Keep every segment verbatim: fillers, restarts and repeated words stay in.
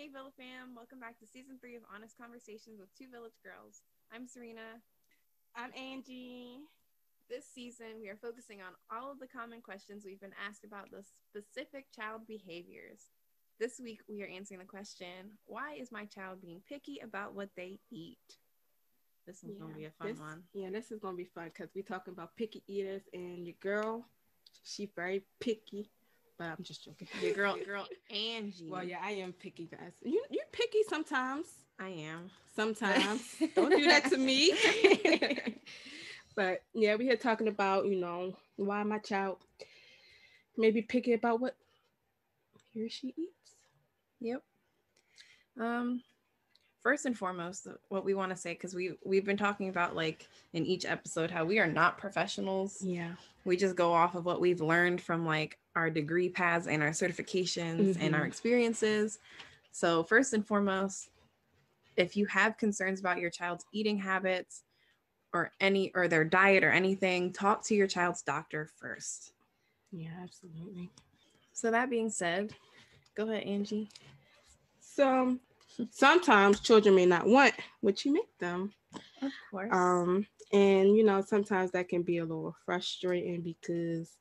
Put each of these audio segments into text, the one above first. Hey Villa fam, welcome back to season three of Honest Conversations with Two Village Girls. I'm Serena. I'm Angie. This season we are focusing on all of the common questions we've been asked about the specific child behaviors. This week we are answering the question, why is my child being picky about what they eat? This one's yeah, going to be a fun this, one. Yeah, this is going to be fun because we're talking about picky eaters, and your girl, she's very picky. But I'm just joking. Your girl, girl, Angie. Well, yeah, I am picky, guys. You, you're picky sometimes. I am. Sometimes. Don't do that to me. But, yeah, we are talking about, you know, why my child may be picky about what he or she eats. Yep. Um, first and foremost, what we want to say, because we, we've been talking about, like, in each episode, how we are not professionals. Yeah. We just go off of what we've learned from, like, our degree paths and our certifications mm-hmm. and our experiences. So first and foremost, if you have concerns about your child's eating habits or any or their diet or anything, talk to your child's doctor first. Yeah, absolutely. So that being said, go ahead, Angie. So sometimes children may not want what you make them. Of course. Um, and you know, sometimes that can be a little frustrating because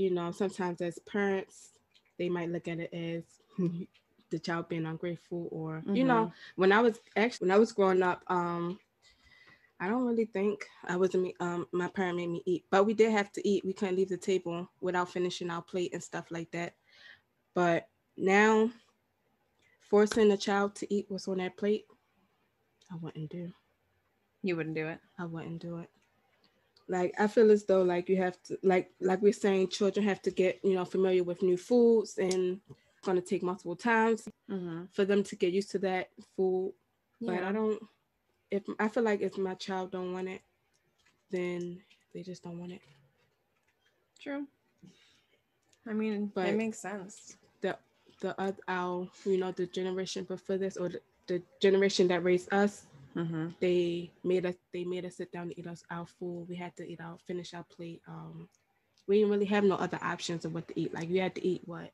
you know, sometimes as parents, they might look at it as the child being ungrateful or, mm-hmm. you know, when I was actually, when I was growing up, um, I don't really think I wasn't, um, my parent made me eat, but we did have to eat. We couldn't leave the table without finishing our plate and stuff like that. But now forcing a child to eat what's on that plate, I wouldn't do. You wouldn't do it? I wouldn't do it. Like, I feel as though, like, you have to, like, like we're saying, children have to get, you know, familiar with new foods, and it's going to take multiple times mm-hmm. for them to get used to that food. Yeah. But I don't, if I feel like if my child don't want it, then they just don't want it. True. I mean, but it makes sense. The, the, uh, our, you know, the generation before this, or the, the generation that raised us, Mm-hmm. They made us. They made us sit down to eat us our food. We had to eat our, finish our plate. Um, we didn't really have no other options of what to eat. Like, we had to eat what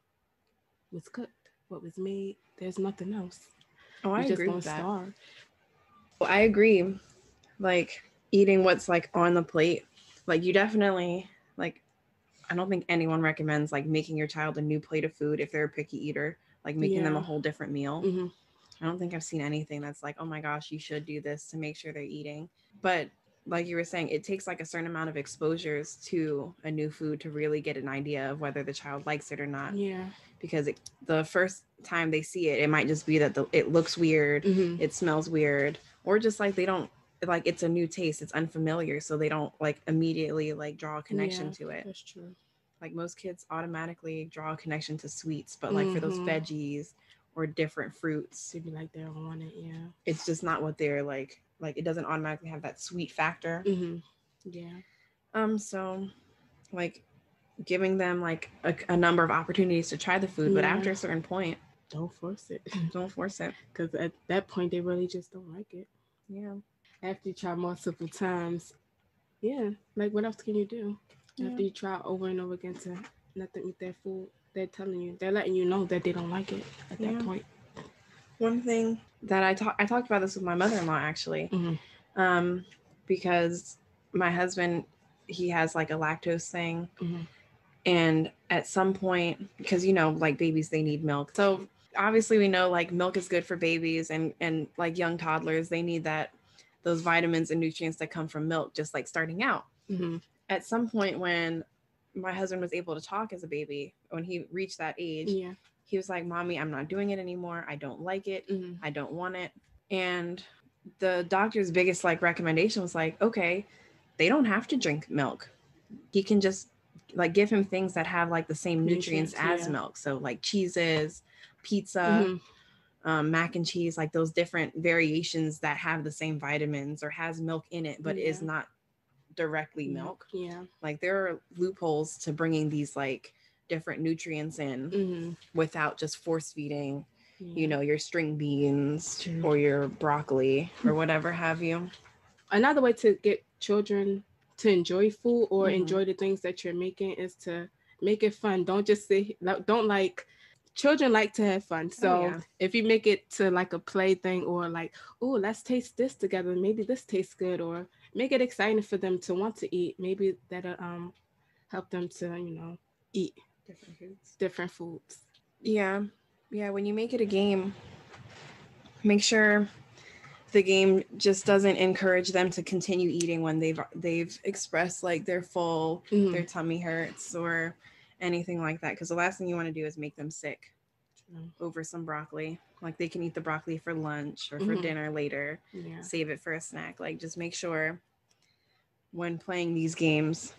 was cooked, what was made. There's nothing else. Oh, I agree with that. Starve. Well, I agree. Like, eating what's like on the plate. Like, you definitely like. I don't think anyone recommends like making your child a new plate of food if they're a picky eater. Like making yeah. them a whole different meal. Mm-hmm. I don't think I've seen anything that's like, oh my gosh, you should do this to make sure they're eating. But like you were saying, it takes like a certain amount of exposures to a new food to really get an idea of whether the child likes it or not. Yeah. Because it, the first time they see it, it might just be that the, it looks weird, mm-hmm. it smells weird, or just like they don't, like it's a new taste, it's unfamiliar, so they don't like immediately like draw a connection yeah, to it. That's true. Like most kids automatically draw a connection to sweets, but like mm-hmm. for those veggies, or different fruits. It'd be like they don't want it, yeah. It's just not what they're like, like it doesn't automatically have that sweet factor. Mm-hmm. Yeah. Um, so like giving them like a, a number of opportunities to try the food, yeah. but after a certain point. Don't force it. Don't force it. Because at that point, they really just don't like it. Yeah. After you try multiple times, yeah. Like what else can you do? Yeah. After you try over and over again to nothing with their food. They're telling you, they're letting you know that they don't like it at that yeah. point. One thing that I talked, I talked about this with my mother-in-law actually, mm-hmm. um, because my husband, he has like a lactose thing. Mm-hmm. And at some point, because you know, like babies, they need milk. So obviously we know like milk is good for babies and, and like young toddlers, they need that, those vitamins and nutrients that come from milk, just like starting out. Mm-hmm. At some point when my husband was able to talk as a baby, when he reached that age, yeah. he was like, Mommy, I'm not doing it anymore. I don't like it. Mm-hmm. I don't want it. And the doctor's biggest like recommendation was like, okay, they don't have to drink milk. He can just like give him things that have like the same nutrients, nutrients as yeah. milk. So like cheeses, pizza, mm-hmm. um, mac and cheese, like those different variations that have the same vitamins or has milk in it, but yeah. is not directly milk. Yeah. Like there are loopholes to bringing these like different nutrients in mm-hmm. without just force feeding, yeah. you know, your string beans True. Or your broccoli or whatever have you. Another way to get children to enjoy food or mm-hmm. enjoy the things that you're making is to make it fun. Don't just say, don't like children like to have fun. So oh, yeah. if you make it to like a play thing, or like, oh, let's taste this together, maybe this tastes good, or make it exciting for them to want to eat. Maybe that'll um help them to, you know, eat different foods. Different foods. Yeah. Yeah. When you make it a game, make sure the game just doesn't encourage them to continue eating when they've they've expressed like they're full, mm-hmm. their tummy hurts, or anything like that, because the last thing you want to do is make them sick mm-hmm. over some broccoli. Like, they can eat the broccoli for lunch or for mm-hmm. dinner later, yeah. save it for a snack. Like, just make sure when playing these games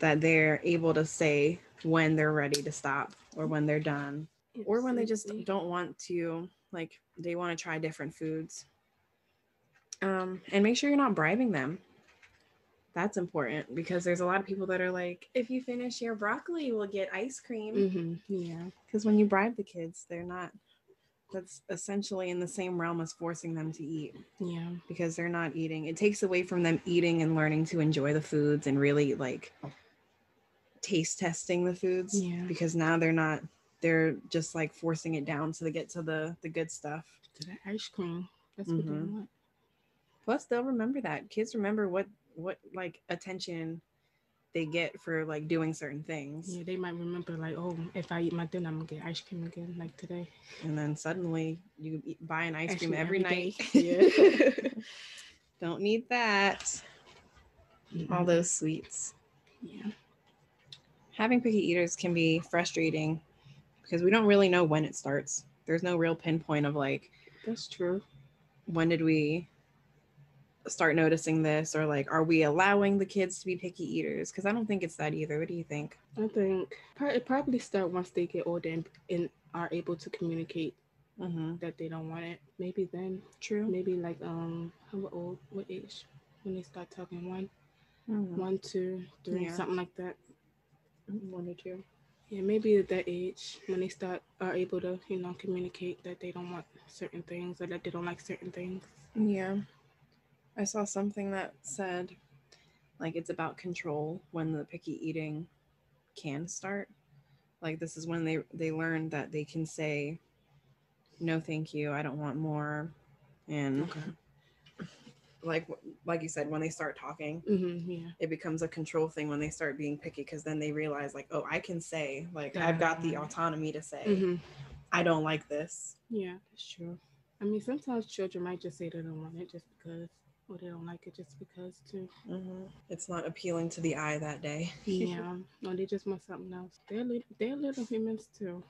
that they're able to say when they're ready to stop, or when they're done, or when they just don't want to, like, they want to try different foods. Um, and make sure you're not bribing them. That's important, because there's a lot of people that are like, if you finish your broccoli, we'll get ice cream. Mm-hmm. Yeah. Because when you bribe the kids, they're not, that's essentially in the same realm as forcing them to eat. Yeah. Because they're not eating. It takes away from them eating and learning to enjoy the foods and really like taste testing the foods. Yeah. Because now they're not, they're just like forcing it down so they get to the, the good stuff. To the ice cream. That's mm-hmm. what they want. Plus, they'll remember that. Kids remember what, what like attention they get for like doing certain things. Yeah, they might remember like, oh, if I eat my dinner, I'm gonna get ice cream again, like today. And then suddenly you eat, buy an ice, ice cream, cream every, every night. Yeah. Don't need that. Mm-hmm. All those sweets. Yeah. Having picky eaters can be frustrating because we don't really know when it starts. There's no real pinpoint of like. That's true. When did we start noticing this, or like, are we allowing the kids to be picky eaters? Because I don't think it's that either. What do you think? I think it probably starts once they get older and, and are able to communicate mm-hmm. that they don't want it. Maybe then. True. Maybe like um how old, what age, when they start talking, one, mm-hmm. one, two, three, yeah. something like that. One or two. Yeah, maybe at that age when they start are able to, you know, communicate that they don't want certain things or that they don't like certain things. Yeah. I saw something that said, like, it's about control when the picky eating can start. Like, this is when they, they learn that they can say, no, thank you, I don't want more. And okay. like like you said, when they start talking, mm-hmm, yeah. it becomes a control thing when they start being picky, because then they realize, like, oh, I can say, like, yeah. I've got the autonomy to say, mm-hmm. I don't like this. Yeah, that's true. I mean, sometimes children might just say they don't want it just because. Or they don't like it just because, too. Mm-hmm. It's not appealing to the eye that day. Yeah. No, they just want something else. They're, li- they're little humans, too.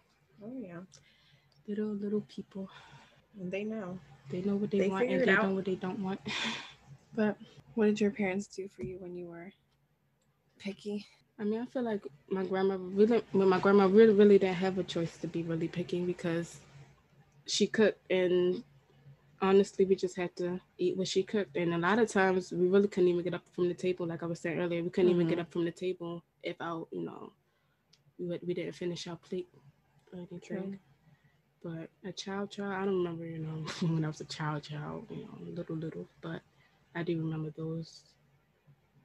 Oh, yeah. Little, little people. And they know. They know what they, they want, and they know what they don't want. But what did your parents do for you when you were picky? I mean, I feel like my grandma really, well, my grandma really, really didn't have a choice to be really picky, because she cooked, and honestly, we just had to eat what she cooked. And a lot of times we really couldn't even get up from the table. Like I was saying earlier, we couldn't mm-hmm. even get up from the table if I, you know, we, we didn't finish our plate or anything. But a child, child, I don't remember, you know, when I was a child, child, you know, little, little. But I do remember those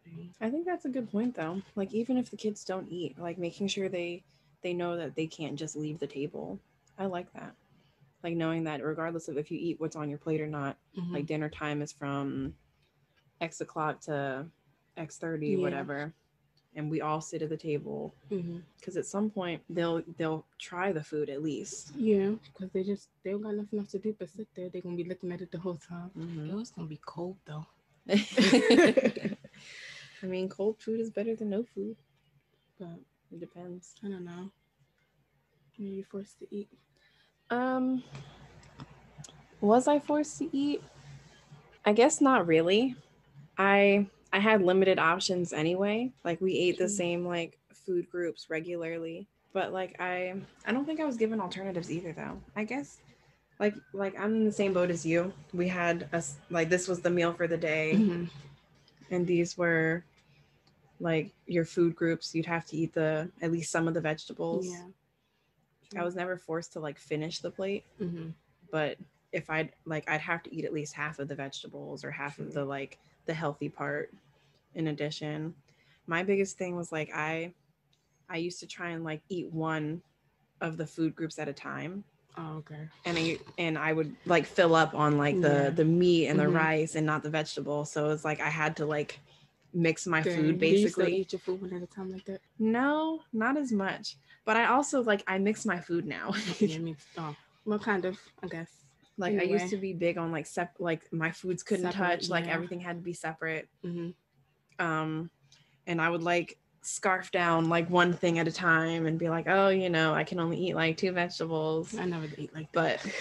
things. I think that's a good point, though. Like, even if the kids don't eat, like, making sure they, they know that they can't just leave the table. I like that. Like, knowing that regardless of if you eat what's on your plate or not, mm-hmm. like, dinner time is from X o'clock to X thirty, yeah. whatever. And we all sit at the table. Because mm-hmm. at some point, they'll they'll try the food at least. Yeah, because they just, they don't got nothing else to do but sit there. They're going to be looking at it the whole time. Mm-hmm. It's going to be cold, though. I mean, cold food is better than no food. But it depends. I don't know. Are you forced to eat? Um, was I forced to eat? I guess not really. I I had limited options anyway. Like, we ate the same, like, food groups regularly. But, like, I I don't think I was given alternatives either, though. I guess, like, like I'm in the same boat as you. We had, a, like, this was the meal for the day. Mm-hmm. And these were, like, your food groups. You'd have to eat the at least some of the vegetables. Yeah. I was never forced to, like, finish the plate, mm-hmm. but if I'd, like, I'd have to eat at least half of the vegetables or half mm-hmm. of the, like, the healthy part in addition. My biggest thing was, like, I I used to try and, like, eat one of the food groups at a time. Oh, okay. And I and I would like fill up on like the yeah. the meat and the mm-hmm. rice and not the vegetable. So it's like I had to like mix my Dang. food basically. Do you still eat your food one at a time like that? No, not as much. But I also like I mix my food now. Yeah, me, oh, well, kind of, I guess. Like anyway. I used to be big on like sep like my foods couldn't separate, touch. Yeah. Like everything had to be separate. Mm-hmm. Um, and I would like scarf down like one thing at a time and be like, oh, you know, I can only eat like two vegetables. I never eat like that. But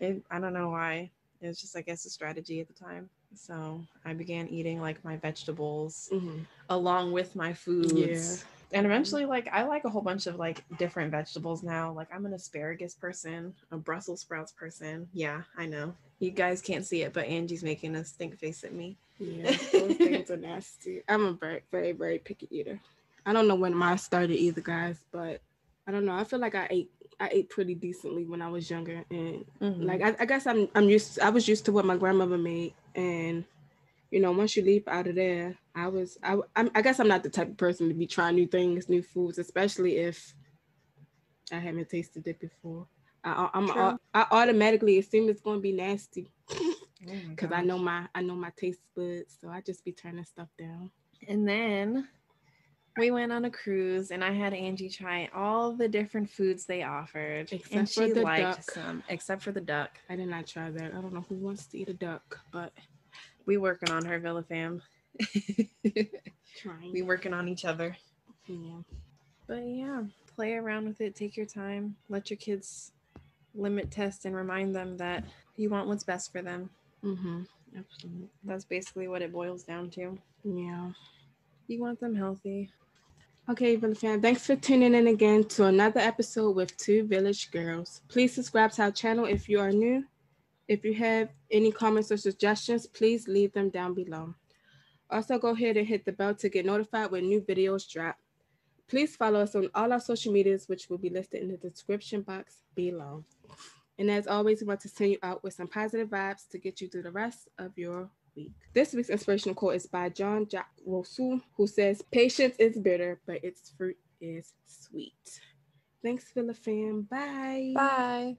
it, I don't know why. It was just, I guess, a strategy at the time. So I began eating like my vegetables mm-hmm. along with my foods. Yeah. And eventually, like, I like a whole bunch of like different vegetables now. Like, I'm an asparagus person, a Brussels sprouts person. Yeah, I know. You guys can't see it, but Angie's making a stink face at me. Yeah, those things are nasty. I'm a very, very, very picky eater. I don't know when mine started either, guys, but I don't know. I feel like I ate I ate pretty decently when I was younger, and mm-hmm. like I, I guess I'm I'm used to, I was used to what my grandmother made, and you know, once you leap out of there, I was I I'm, I guess I'm not the type of person to be trying new things, new foods, especially if I haven't tasted it before. I, I'm True. I automatically assume it's going to be nasty. Because oh I know my I know my taste buds, so I just be turning stuff down. And then we went on a cruise, and I had Angie try all the different foods they offered, except and she for the liked duck. some, except for the duck. I did not try that. I don't know who wants to eat a duck, but we working on her Villa fam. Trying. We working on each other. Yeah, but yeah, play around with it. Take your time. Let your kids limit test and remind them that you want what's best for them. Mm-hmm. Absolutely. That's basically what it boils down to. Yeah. You want them healthy. Okay, Villa fam, thanks for tuning in again to another episode with Two Village Girls. Please subscribe to our channel if you are new. If you have any comments or suggestions, please leave them down below. Also, go ahead and hit the bell to get notified when new videos drop. Please follow us on all our social medias, which will be listed in the description box below. And as always, we want to send you out with some positive vibes to get you through the rest of your week. This week's inspirational quote is by John Jacques Rousseau, who says, "Patience is bitter, but its fruit is sweet." Thanks, Villa fam. Bye. Bye.